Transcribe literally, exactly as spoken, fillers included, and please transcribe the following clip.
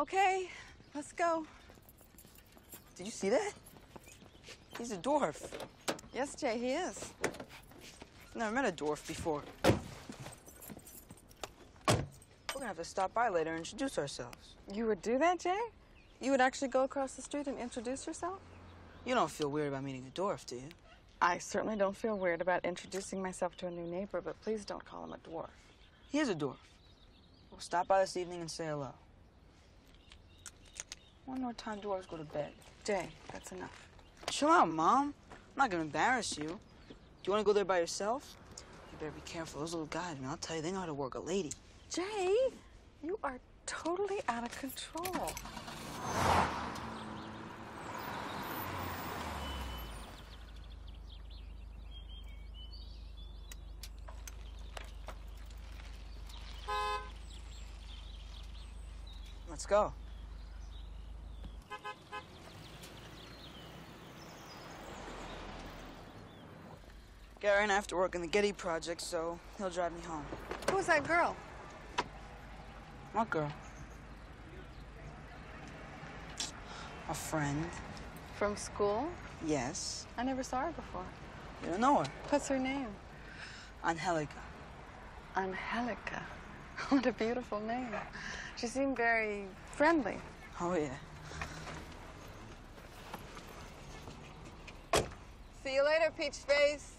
Okay, let's go. Did you see that? He's a dwarf. Yes, Jay, he is. I've never met a dwarf before. We're gonna have to stop by later and introduce ourselves. You would do that, Jay? You would actually go across the street and introduce yourself? You don't feel weird about meeting a dwarf, do you? I certainly don't feel weird about introducing myself to a new neighbor, but please don't call him a dwarf. He is a dwarf. We'll stop by this evening and say hello. One more time, dwarves go to bed. Jay, that's enough. Chill out, Mom. I'm not gonna embarrass you. Do you want to go there by yourself? You better be careful. Those little guys, man, I'll tell you, they know how to work a lady. Jay, you are totally out of control. Let's go. Gary and I have to work in the Getty Project, so he'll drive me home. Who was that girl? What girl? A friend. From school? Yes. I never saw her before. You don't know her? What's her name? Angelica. Angelica. What a beautiful name. She seemed very friendly. Oh, yeah. See you later, Peach Face.